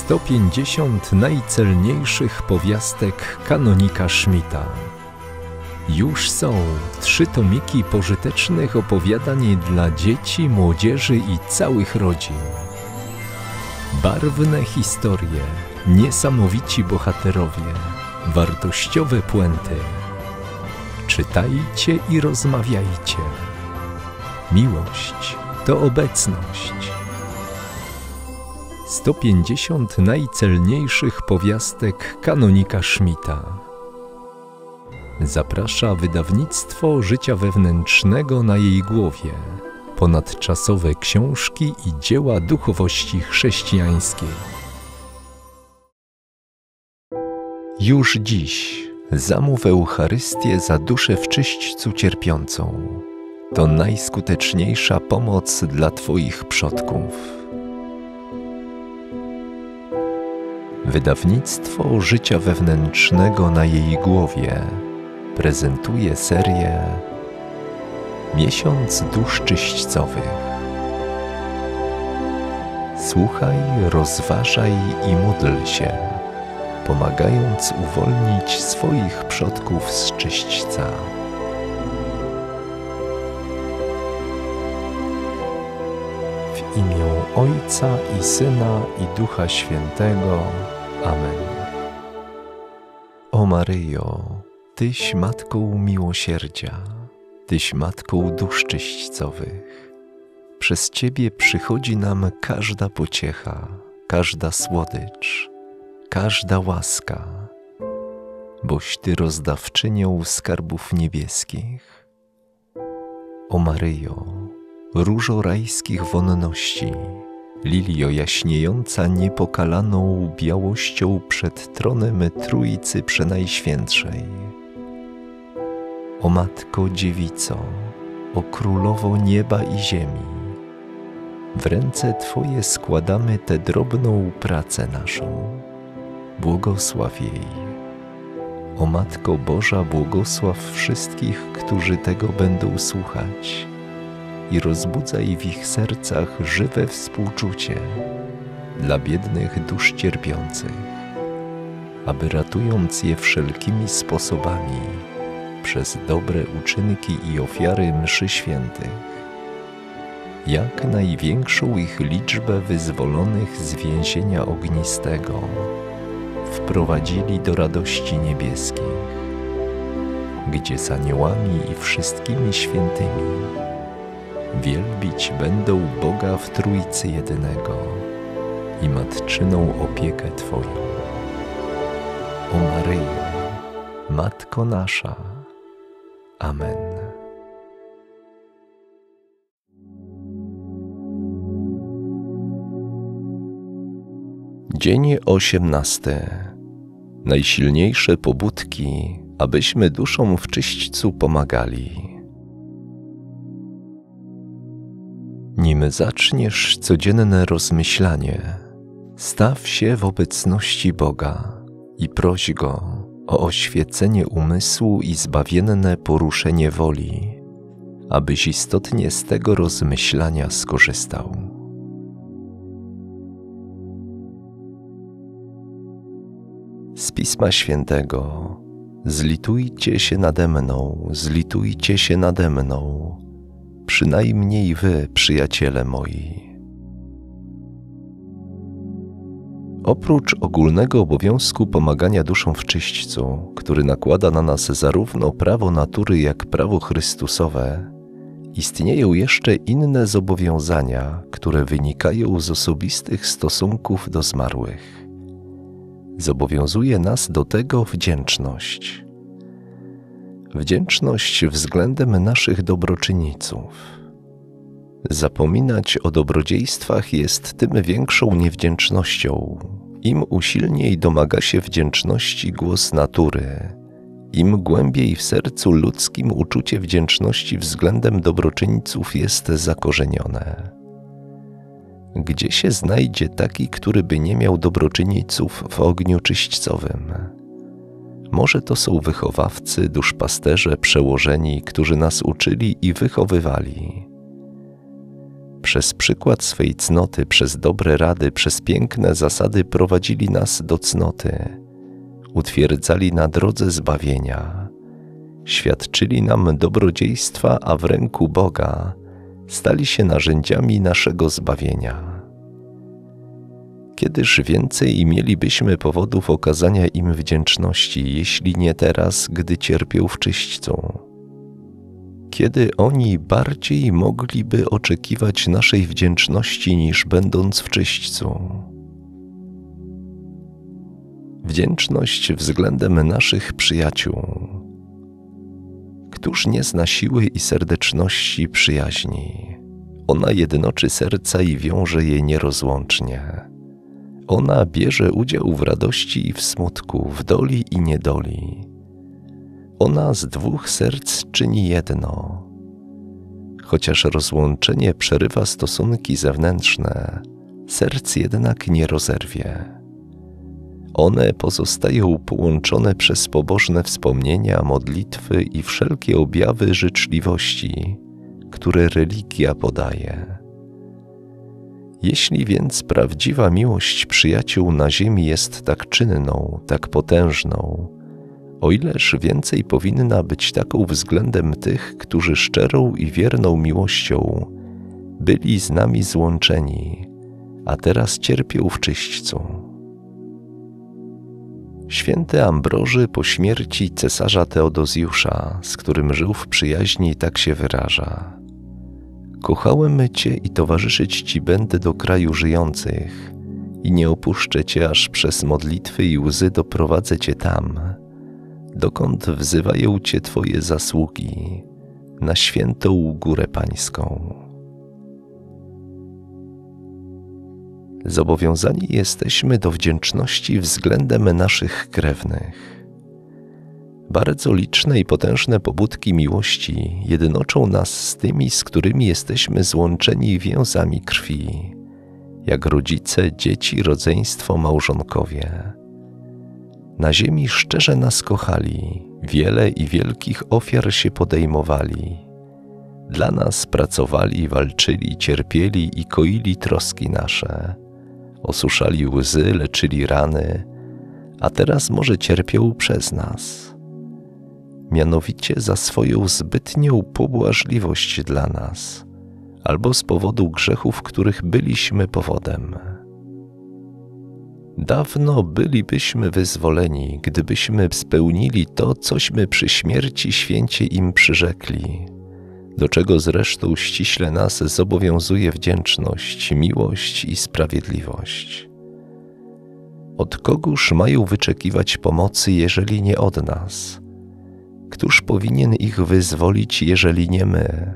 150 najcelniejszych powiastek kanonika Schmita. Już są 3 tomiki pożytecznych opowiadań dla dzieci, młodzieży i całych rodzin. Barwne historie, niesamowici bohaterowie, wartościowe puenty. Czytajcie i rozmawiajcie. Miłość to obecność. 150 najcelniejszych powiastek kanonika Schmita. Zaprasza Wydawnictwo Życia Wewnętrznego Na Jej Głowie. Ponadczasowe książki i dzieła duchowości chrześcijańskiej. Już dziś zamów Eucharystię za duszę w czyśćcu cierpiącą. To najskuteczniejsza pomoc dla Twoich przodków. Wydawnictwo Życia Wewnętrznego Na Jej Głowie prezentuje serię Miesiąc Dusz Czyśćcowych. Słuchaj, rozważaj i módl się, pomagając uwolnić swoich przodków z czyśćca. W imię Ojca i Syna, i Ducha Świętego. Amen. O Maryjo, Tyś Matką Miłosierdzia, Tyś Matką Dusz Czyśćcowych. Przez Ciebie przychodzi nam każda pociecha, każda słodycz, każda łaska, boś Ty rozdawczynią skarbów niebieskich. O Maryjo, Różo rajskich wonności, lilio jaśniejąca niepokalaną białością przed tronem Trójcy Przenajświętszej. O Matko Dziewico, o Królowo Nieba i Ziemi, w ręce Twoje składamy tę drobną pracę naszą. Błogosław jej. O Matko Boża, błogosław wszystkich, którzy tego będą słuchać, i rozbudzaj w ich sercach żywe współczucie dla biednych dusz cierpiących, aby ratując je wszelkimi sposobami przez dobre uczynki i ofiary mszy świętych, jak największą ich liczbę wyzwolonych z więzienia ognistego wprowadzili do radości niebieskich, gdzie z aniołami i wszystkimi świętymi wielbić będą Boga w Trójcy Jedynego i matczyną opiekę Twoją. O Maryjo, Matko nasza. Amen. Dzień 18. Najsilniejsze pobudki, abyśmy duszom w czyśćcu pomagali. Nim zaczniesz codzienne rozmyślanie, staw się w obecności Boga i proś Go o oświecenie umysłu i zbawienne poruszenie woli, abyś istotnie z tego rozmyślania skorzystał. Z Pisma Świętego: zlitujcie się nade mną, zlitujcie się nade mną, przynajmniej wy, przyjaciele moi. Oprócz ogólnego obowiązku pomagania duszom w czyśćcu, który nakłada na nas zarówno prawo natury, jak prawo Chrystusowe, istnieją jeszcze inne zobowiązania, które wynikają z osobistych stosunków do zmarłych. Zobowiązuje nas do tego wdzięczność. Wdzięczność względem naszych dobroczyńców. Zapominać o dobrodziejstwach jest tym większą niewdzięcznością, im usilniej domaga się wdzięczności głos natury, im głębiej w sercu ludzkim uczucie wdzięczności względem dobroczyńców jest zakorzenione. Gdzie się znajdzie taki, który by nie miał dobroczyńców w ogniu czyśćcowym? Może to są wychowawcy, duszpasterze, przełożeni, którzy nas uczyli i wychowywali. Przez przykład swej cnoty, przez dobre rady, przez piękne zasady prowadzili nas do cnoty. Utwierdzali na drodze zbawienia. Świadczyli nam dobrodziejstwa, a w ręku Boga stali się narzędziami naszego zbawienia. Kiedyż więcej mielibyśmy powodów okazania im wdzięczności, jeśli nie teraz, gdy cierpią w czyśćcu? Kiedy oni bardziej mogliby oczekiwać naszej wdzięczności niż będąc w czyśćcu? Wdzięczność względem naszych przyjaciół. Któż nie zna siły i serdeczności przyjaźni? Ona jednoczy serca i wiąże je nierozłącznie. Ona bierze udział w radości i w smutku, w doli i niedoli. Ona z dwóch serc czyni jedno. Chociaż rozłączenie przerywa stosunki zewnętrzne, serc jednak nie rozerwie. One pozostają połączone przez pobożne wspomnienia, modlitwy i wszelkie objawy życzliwości, które religia podaje. Jeśli więc prawdziwa miłość przyjaciół na ziemi jest tak czynną, tak potężną, o ileż więcej powinna być taką względem tych, którzy szczerą i wierną miłością byli z nami złączeni, a teraz cierpią w czyśćcu. Święty Ambroży po śmierci cesarza Teodozjusza, z którym żył w przyjaźni, tak się wyraża. Kochałem Cię i towarzyszyć Ci będę do kraju żyjących i nie opuszczę Cię, aż przez modlitwy i łzy doprowadzę Cię tam, dokąd wzywają Cię Twoje zasługi, na świętą górę Pańską. Zobowiązani jesteśmy do wdzięczności względem naszych krewnych. Bardzo liczne i potężne pobudki miłości jednoczą nas z tymi, z którymi jesteśmy złączeni więzami krwi, jak rodzice, dzieci, rodzeństwo, małżonkowie. Na ziemi szczerze nas kochali, wiele i wielkich ofiar się podejmowali. Dla nas pracowali, walczyli, cierpieli i koili troski nasze. Osuszali łzy, leczyli rany, a teraz może cierpią przez nas. Mianowicie za swoją zbytnią pobłażliwość dla nas, albo z powodu grzechów, których byliśmy powodem. Dawno bylibyśmy wyzwoleni, gdybyśmy spełnili to, cośmy przy śmierci święcie im przyrzekli, do czego zresztą ściśle nas zobowiązuje wdzięczność, miłość i sprawiedliwość. Od kogóż mają wyczekiwać pomocy, jeżeli nie od nas? Któż powinien ich wyzwolić, jeżeli nie my?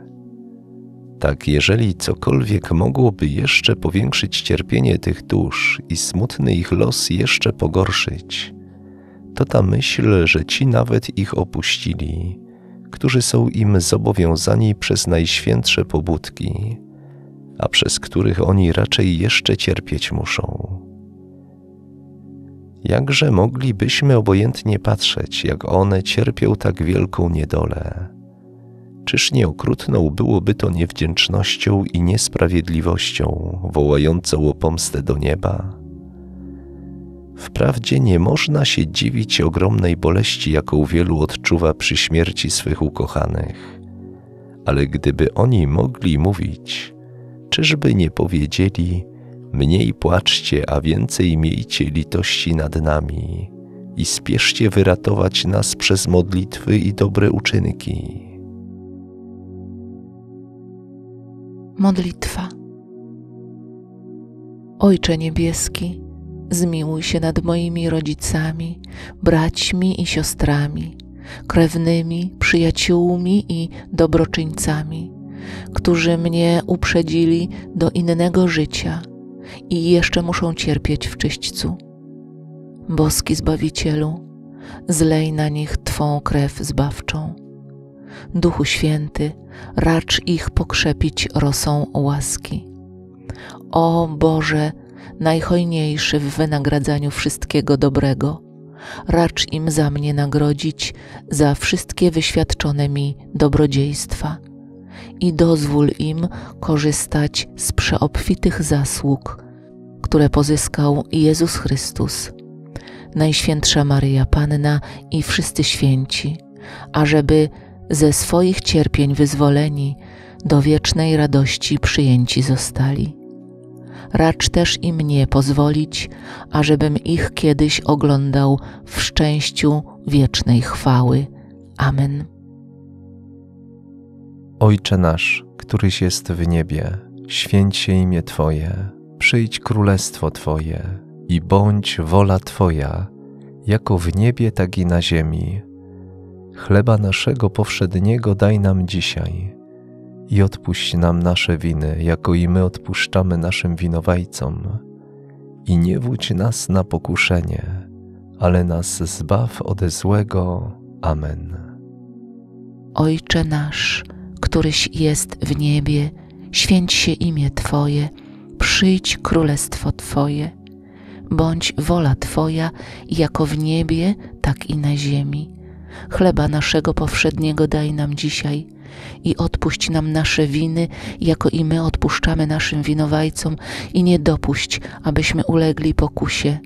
Tak, jeżeli cokolwiek mogłoby jeszcze powiększyć cierpienie tych dusz i smutny ich los jeszcze pogorszyć, to ta myśl, że ci nawet ich opuścili, którzy są im zobowiązani przez najświętsze pobudki, a przez których oni raczej jeszcze cierpieć muszą. Jakże moglibyśmy obojętnie patrzeć, jak one cierpią tak wielką niedolę? Czyż nie okrutną byłoby to niewdzięcznością i niesprawiedliwością, wołającą o pomstę do nieba? Wprawdzie nie można się dziwić ogromnej boleści, jaką wielu odczuwa przy śmierci swych ukochanych, ale gdyby oni mogli mówić, czyżby nie powiedzieli: mniej płaczcie, a więcej miejcie litości nad nami i spieszcie wyratować nas przez modlitwy i dobre uczynki. Modlitwa. Ojcze Niebieski, zmiłuj się nad moimi rodzicami, braćmi i siostrami, krewnymi, przyjaciółmi i dobroczyńcami, którzy mnie uprzedzili do innego życia i jeszcze muszą cierpieć w czyśćcu. Boski Zbawicielu, zlej na nich Twą krew zbawczą. Duchu Święty, racz ich pokrzepić rosą łaski. O Boże, najhojniejszy w wynagradzaniu wszystkiego dobrego, racz im za mnie nagrodzić za wszystkie wyświadczone mi dobrodziejstwa i dozwól im korzystać z przeobfitych zasług, które pozyskał Jezus Chrystus, Najświętsza Maryja Panna i wszyscy święci, ażeby ze swoich cierpień wyzwoleni do wiecznej radości przyjęci zostali. Racz też i mnie pozwolić, ażebym ich kiedyś oglądał w szczęściu wiecznej chwały. Amen. Ojcze nasz, któryś jest w niebie, święć się imię Twoje, przyjdź królestwo Twoje i bądź wola Twoja, jako w niebie, tak i na ziemi. Chleba naszego powszedniego daj nam dzisiaj i odpuść nam nasze winy, jako i my odpuszczamy naszym winowajcom. I nie wódź nas na pokuszenie, ale nas zbaw ode złego. Amen. Ojcze nasz, któryś jest w niebie, święć się imię Twoje, przyjdź królestwo Twoje, bądź wola Twoja, jako w niebie, tak i na ziemi. Chleba naszego powszedniego daj nam dzisiaj i odpuść nam nasze winy, jako i my odpuszczamy naszym winowajcom i nie dopuść, abyśmy ulegli pokusie,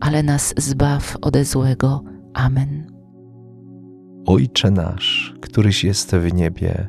ale nas zbaw ode złego. Amen. Ojcze nasz, któryś jest w niebie,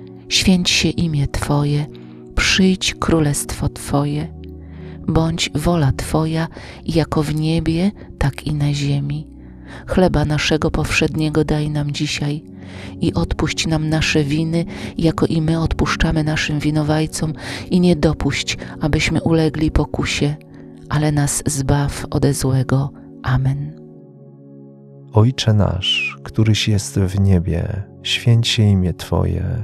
święć się imię Twoje, przyjdź królestwo Twoje, bądź wola Twoja, jako w niebie, tak i na ziemi. Chleba naszego powszedniego daj nam dzisiaj i odpuść nam nasze winy, jako i my odpuszczamy naszym winowajcom i nie dopuść, abyśmy ulegli pokusie, ale nas zbaw ode złego. Amen. Ojcze nasz, któryś jest w niebie, święć się imię Twoje,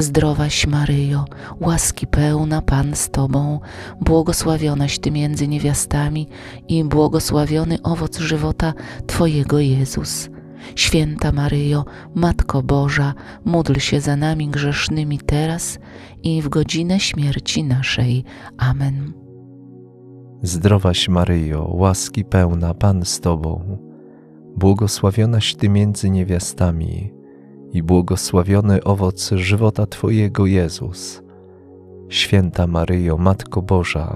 Zdrowaś Maryjo, łaski pełna, Pan z Tobą, błogosławionaś Ty między niewiastami i błogosławiony owoc żywota Twojego, Jezus. Święta Maryjo, Matko Boża, módl się za nami grzesznymi teraz i w godzinę śmierci naszej. Amen. Zdrowaś Maryjo, łaski pełna, Pan z Tobą, błogosławionaś Ty między niewiastami i błogosławiony owoc żywota Twojego, Jezus. Święta Maryjo, Matko Boża,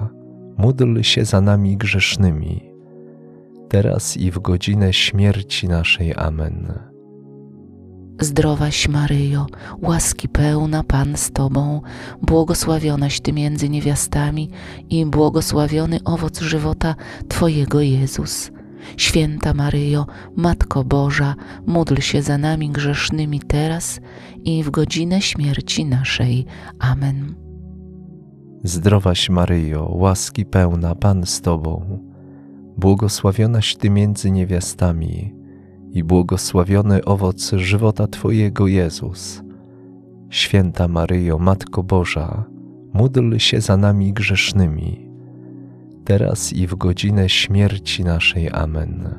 módl się za nami grzesznymi, teraz i w godzinę śmierci naszej. Amen. Zdrowaś Maryjo, łaski pełna, Pan z Tobą, błogosławionaś Ty między niewiastami i błogosławiony owoc żywota Twojego, Jezus. Święta Maryjo, Matko Boża, módl się za nami grzesznymi teraz i w godzinę śmierci naszej. Amen. Zdrowaś Maryjo, łaski pełna, Pan z Tobą, błogosławionaś Ty między niewiastami i błogosławiony owoc żywota Twojego, Jezus. Święta Maryjo, Matko Boża, módl się za nami grzesznymi, teraz i w godzinę śmierci naszej. Amen.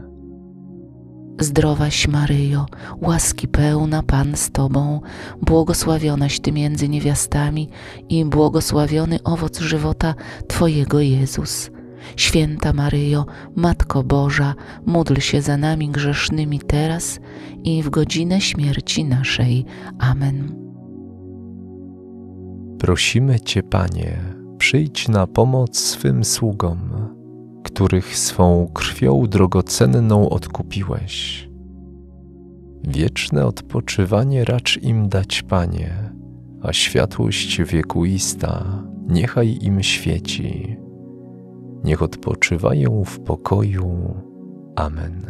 Zdrowaś Maryjo, łaski pełna, Pan z Tobą, błogosławionaś Ty między niewiastami i błogosławiony owoc żywota Twojego, Jezus. Święta Maryjo, Matko Boża, módl się za nami grzesznymi teraz i w godzinę śmierci naszej. Amen. Prosimy Cię, Panie, przyjdź na pomoc swym sługom, których swą krwią drogocenną odkupiłeś. Wieczne odpoczywanie racz im dać, Panie, a światłość wiekuista niechaj im świeci. Niech odpoczywają w pokoju. Amen.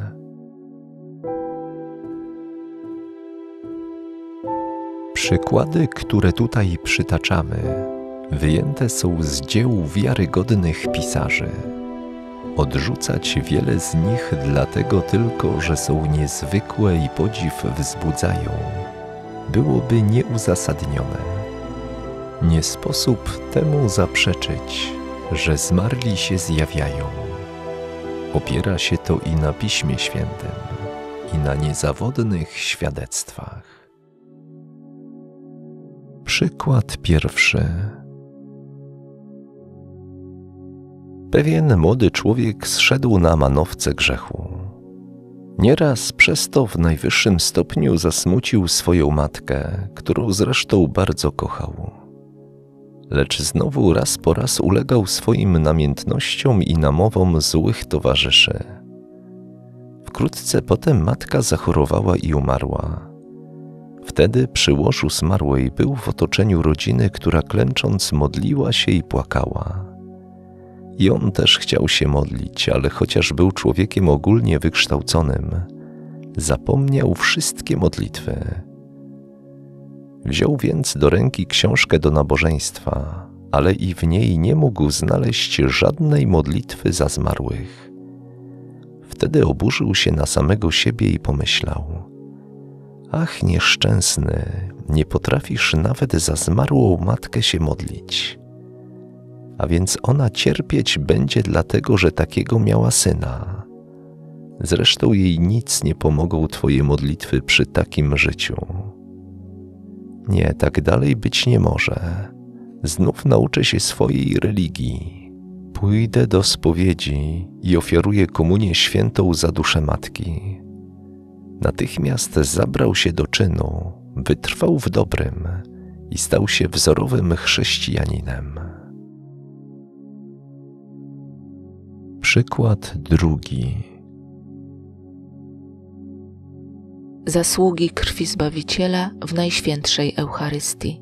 Przykłady, które tutaj przytaczamy, wyjęte są z dzieł wiarygodnych pisarzy. Odrzucać wiele z nich dlatego tylko, że są niezwykłe i podziw wzbudzają, byłoby nieuzasadnione. Nie sposób temu zaprzeczyć, że zmarli się zjawiają. Opiera się to i na Piśmie Świętym, i na niezawodnych świadectwach. Przykład pierwszy. Pewien młody człowiek zszedł na manowce grzechu. Nieraz przez to w najwyższym stopniu zasmucił swoją matkę, którą zresztą bardzo kochał. Lecz znowu raz po raz ulegał swoim namiętnościom i namowom złych towarzyszy. Wkrótce potem matka zachorowała i umarła. Wtedy przy łożu zmarłej był w otoczeniu rodziny, która klęcząc modliła się i płakała. I on też chciał się modlić, ale chociaż był człowiekiem ogólnie wykształconym, zapomniał wszystkie modlitwy. Wziął więc do ręki książkę do nabożeństwa, ale i w niej nie mógł znaleźć żadnej modlitwy za zmarłych. Wtedy oburzył się na samego siebie i pomyślał: ach, nieszczęsny, nie potrafisz nawet za zmarłą matkę się modlić. A więc ona cierpieć będzie dlatego, że takiego miała syna. Zresztą jej nic nie pomogą twoje modlitwy przy takim życiu. Nie, tak dalej być nie może. Znów nauczę się swojej religii. Pójdę do spowiedzi i ofiaruję komunię świętą za duszę matki. Natychmiast zabrał się do czynu, wytrwał w dobrym i stał się wzorowym chrześcijaninem. Przykład drugi. Zasługi krwi Zbawiciela w Najświętszej Eucharystii.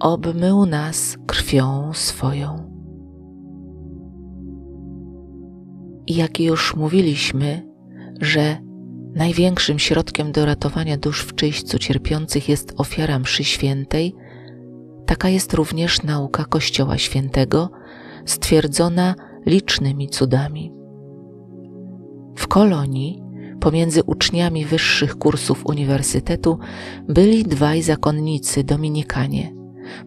Obmył nas krwią swoją. Jak już mówiliśmy, że największym środkiem do ratowania dusz w czyśćcu cierpiących jest ofiara mszy świętej, taka jest również nauka Kościoła Świętego, stwierdzona licznymi cudami. W Kolonii, pomiędzy uczniami wyższych kursów uniwersytetu, byli dwaj zakonnicy dominikanie,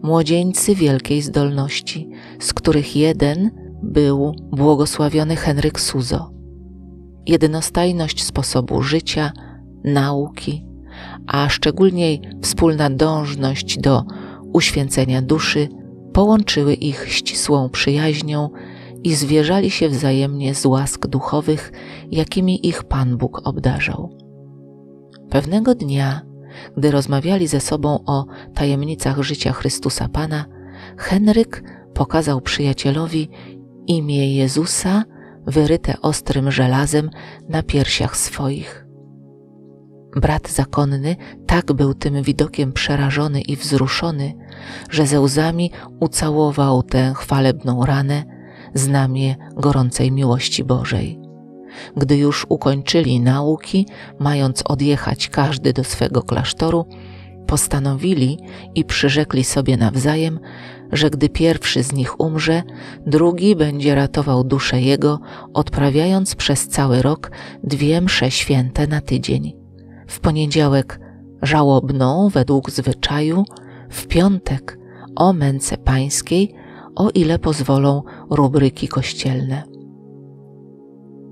młodzieńcy wielkiej zdolności, z których jeden był błogosławiony Henryk Suzo. Jednostajność sposobu życia, nauki, a szczególnie wspólna dążność do uświęcenia duszy połączyły ich ścisłą przyjaźnią i zwierzali się wzajemnie z łask duchowych, jakimi ich Pan Bóg obdarzał. Pewnego dnia, gdy rozmawiali ze sobą o tajemnicach życia Chrystusa Pana, Henryk pokazał przyjacielowi imię Jezusa wyryte ostrym żelazem na piersiach swoich. Brat zakonny tak był tym widokiem przerażony i wzruszony, że ze łzami ucałował tę chwalebną ranę, znamię gorącej miłości Bożej. Gdy już ukończyli nauki, mając odjechać każdy do swego klasztoru, postanowili i przyrzekli sobie nawzajem, że gdy pierwszy z nich umrze, drugi będzie ratował duszę jego, odprawiając przez cały rok 2 msze święte na tydzień. W poniedziałek żałobną według zwyczaju, w piątek o męce pańskiej, o ile pozwolą rubryki kościelne.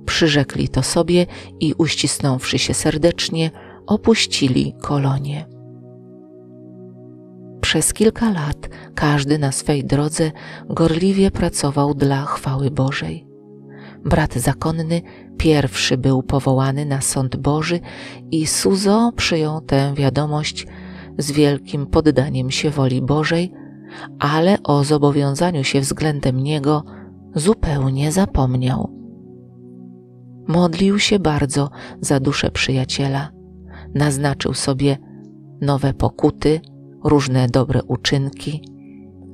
Przyrzekli to sobie i uścisnąwszy się serdecznie, opuścili Kolonię. Przez kilka lat każdy na swej drodze gorliwie pracował dla chwały Bożej. Brat zakonny pierwszy był powołany na sąd Boży i Suzo przyjął tę wiadomość z wielkim poddaniem się woli Bożej, ale o zobowiązaniu się względem niego zupełnie zapomniał. Modlił się bardzo za duszę przyjaciela. Naznaczył sobie nowe pokuty, różne dobre uczynki.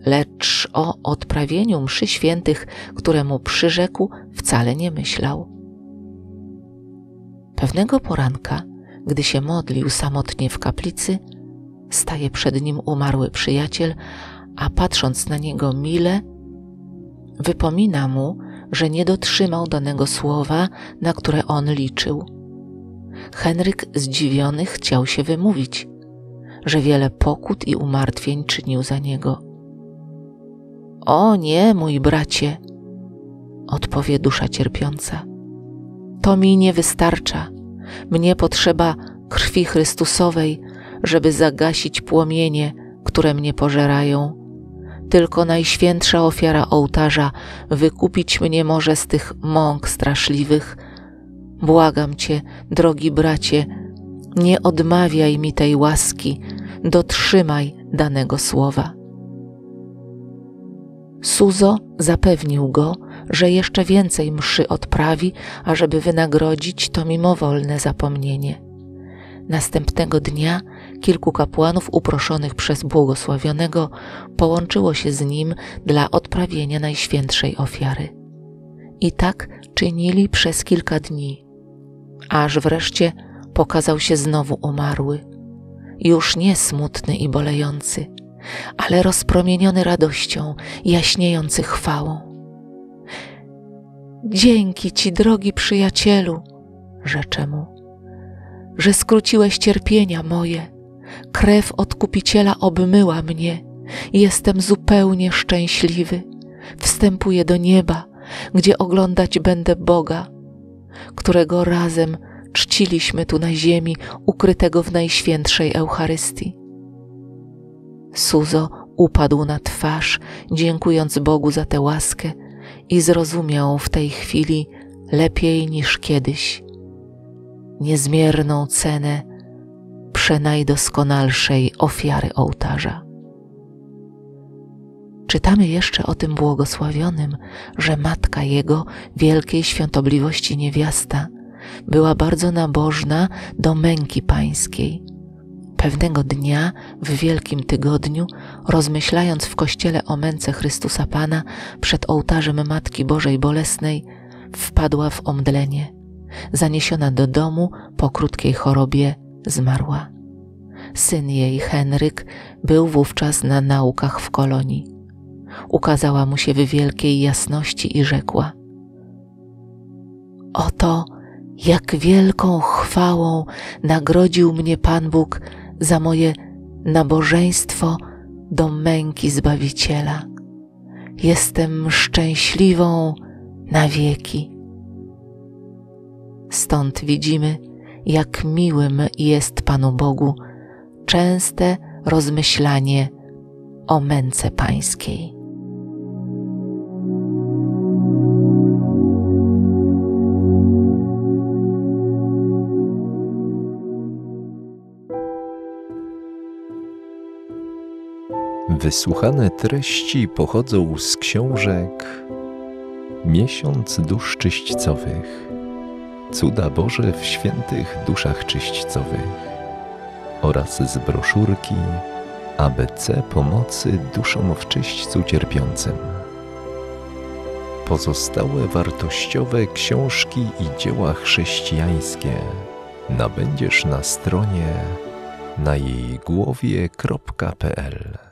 lecz o odprawieniu mszy świętych, któremu przyrzekł, wcale nie myślał. Pewnego poranka, gdy się modlił samotnie w kaplicy, staje przed nim umarły przyjaciel, a patrząc na niego mile, wypomina mu, że nie dotrzymał danego słowa, na które on liczył. Henryk zdziwiony chciał się wymówić, że wiele pokut i umartwień czynił za niego. O nie, mój bracie, odpowie dusza cierpiąca. To mi nie wystarcza. Mnie potrzeba krwi Chrystusowej, żeby zagasić płomienie, które mnie pożerają. Tylko najświętsza ofiara ołtarza wykupić mnie może z tych mąk straszliwych. Błagam Cię, drogi bracie, nie odmawiaj mi tej łaski, dotrzymaj danego słowa. Suzo zapewnił go, że jeszcze więcej mszy odprawi, ażeby wynagrodzić to mimowolne zapomnienie. Następnego dnia kilku kapłanów uproszonych przez błogosławionego połączyło się z nim dla odprawienia najświętszej ofiary. I tak czynili przez kilka dni, aż wreszcie pokazał się znowu umarły, już nie smutny i bolejący, ale rozpromieniony radością, jaśniejący chwałą. Dzięki Ci, drogi przyjacielu, rzecze mu, że skróciłeś cierpienia moje, krew Odkupiciela obmyła mnie, jestem zupełnie szczęśliwy, wstępuję do nieba, gdzie oglądać będę Boga, którego razem czciliśmy tu na ziemi, ukrytego w Najświętszej Eucharystii. Suzo upadł na twarz, dziękując Bogu za tę łaskę i zrozumiał w tej chwili lepiej niż kiedyś niezmierną cenę przenajdoskonalszej ofiary ołtarza. Czytamy jeszcze o tym błogosławionym, że matka jego, wielkiej świątobliwości niewiasta, była bardzo nabożna do męki pańskiej. Pewnego dnia w Wielkim Tygodniu, rozmyślając w kościele o męce Chrystusa Pana przed ołtarzem Matki Bożej Bolesnej, wpadła w omdlenie. Zaniesiona do domu, po krótkiej chorobie zmarła. Syn jej, Henryk, był wówczas na naukach w Kolonii. Ukazała mu się w wielkiej jasności i rzekła: oto jak wielką chwałą nagrodził mnie Pan Bóg za moje nabożeństwo do męki Zbawiciela. Jestem szczęśliwą na wieki. Stąd widzimy, jak miłym jest Panu Bogu częste rozmyślanie o męce pańskiej. Wysłuchane treści pochodzą z książek Miesiąc dusz czyśćcowych, Cuda Boże w świętych duszach czyśćcowych oraz z broszurki ABC Pomocy Duszom w Czyśćcu Cierpiącym. Pozostałe wartościowe książki i dzieła chrześcijańskie nabędziesz na stronie najejgłowie.pl.